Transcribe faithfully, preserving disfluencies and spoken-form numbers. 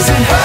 doesn't hurt.